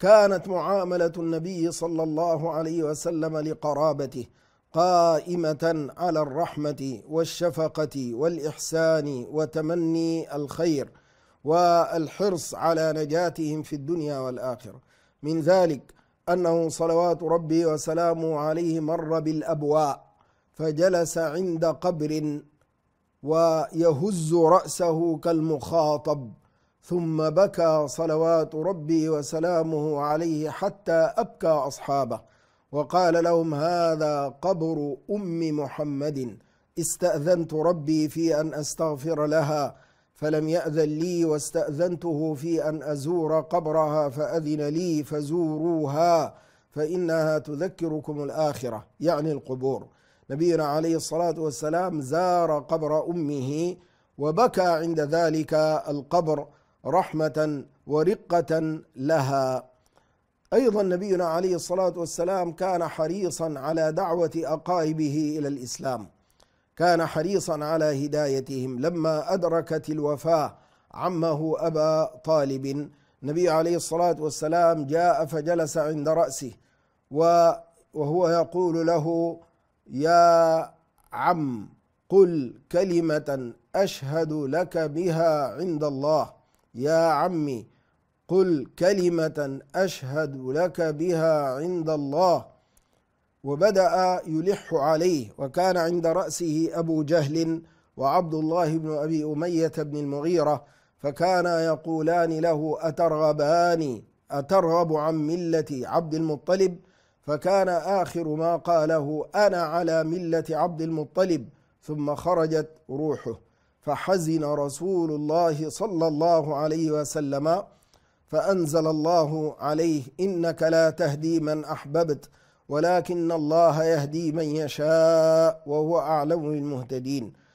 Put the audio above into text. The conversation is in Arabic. كانت معاملة النبي صلى الله عليه وسلم لقرابته قائمة على الرحمة والشفقة والإحسان وتمني الخير والحرص على نجاتهم في الدنيا والآخرة. من ذلك أنه صلوات ربي وسلامه عليه مر بالأبواء فجلس عند قبر ويهز رأسه كالمخاطب، ثم بكى صلوات ربي وسلامه عليه حتى أبكى أصحابه، وقال لهم: هذا قبر أم محمد، استأذنت ربي في أن أستغفر لها فلم يأذن لي، واستأذنته في أن أزور قبرها فأذن لي، فزوروها فإنها تذكركم الآخرة، يعني القبور. نبينا عليه الصلاة والسلام زار قبر أمه وبكى عند ذلك القبر رحمة ورقة لها. أيضا نبينا عليه الصلاة والسلام كان حريصا على دعوة أقاربه إلى الإسلام، كان حريصا على هدايتهم. لما أدركت الوفاة عمه أبا طالب، النبي عليه الصلاة والسلام جاء فجلس عند رأسه وهو يقول له: يا عم قل كلمة أشهد لك بها عند الله، يا عمي قل كلمة أشهد لك بها عند الله. وبدأ يلح عليه، وكان عند رأسه أبو جهل وعبد الله بن أبي أمية بن المغيرة، فكانا يقولان له: أترغب عن ملة عبد المطلب؟ فكان آخر ما قاله: أنا على ملة عبد المطلب. ثم خرجت روحه، فحزن رسول الله صلى الله عليه وسلم، فأنزل الله عليه: إنك لا تهدي من أحببت ولكن الله يهدي من يشاء وهو أعلم بالمهتدين.